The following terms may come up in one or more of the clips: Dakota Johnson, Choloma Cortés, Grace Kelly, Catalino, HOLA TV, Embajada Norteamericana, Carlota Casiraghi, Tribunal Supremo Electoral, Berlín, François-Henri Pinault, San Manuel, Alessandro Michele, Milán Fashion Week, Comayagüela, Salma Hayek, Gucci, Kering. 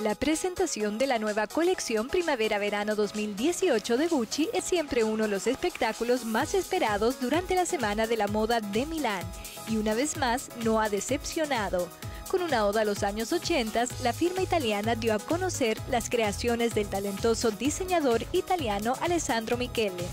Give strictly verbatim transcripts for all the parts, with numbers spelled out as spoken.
La presentación de la nueva colección Primavera-Verano dos mil dieciocho de Gucci es siempre uno de los espectáculos más esperados durante la Semana de la Moda de Milán y una vez más no ha decepcionado. Con una oda a los años ochenta, la firma italiana dio a conocer las creaciones del talentoso diseñador italiano Alessandro Michele.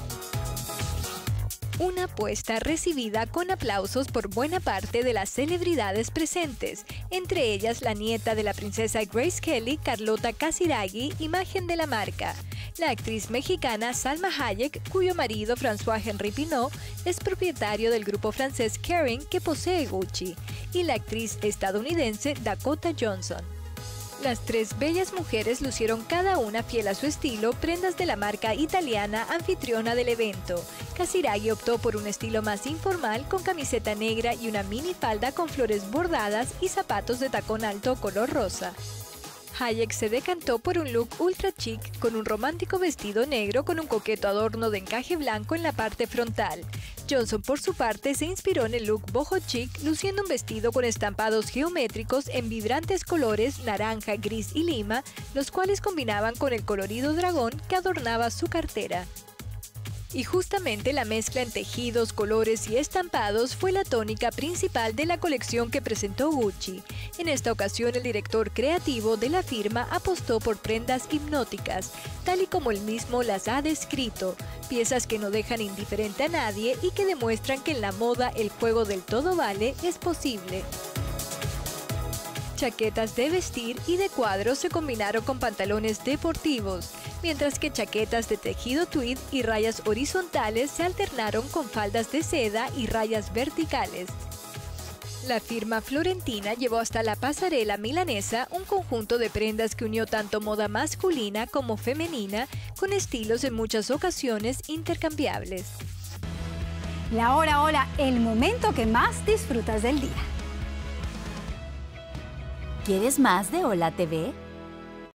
Una apuesta recibida con aplausos por buena parte de las celebridades presentes, entre ellas la nieta de la princesa Grace Kelly, Carlota Casiraghi, imagen de la marca. La actriz mexicana Salma Hayek, cuyo marido François-Henri Pinault es propietario del grupo francés Kering que posee Gucci, y la actriz estadounidense Dakota Johnson. Las tres bellas mujeres lucieron cada una fiel a su estilo prendas de la marca italiana anfitriona del evento. Casiraghi optó por un estilo más informal con camiseta negra y una minifalda con flores bordadas y zapatos de tacón alto color rosa. Hayek se decantó por un look ultra chic con un romántico vestido negro con un coqueto adorno de encaje blanco en la parte frontal. Johnson, por su parte, se inspiró en el look boho chic, luciendo un vestido con estampados geométricos en vibrantes colores naranja, gris y lima, los cuales combinaban con el colorido dragón que adornaba su cartera. Y justamente la mezcla en tejidos, colores y estampados fue la tónica principal de la colección que presentó Gucci. En esta ocasión, el director creativo de la firma apostó por prendas hipnóticas, tal y como él mismo las ha descrito, piezas que no dejan indiferente a nadie y que demuestran que en la moda el juego del todo vale es posible. Chaquetas de vestir y de cuadros se combinaron con pantalones deportivos, mientras que chaquetas de tejido tweed y rayas horizontales se alternaron con faldas de seda y rayas verticales. La firma florentina llevó hasta la pasarela milanesa un conjunto de prendas que unió tanto moda masculina como femenina, con estilos en muchas ocasiones intercambiables. La hora, hora, el momento que más disfrutas del día. ¿Quieres más de Hola T V?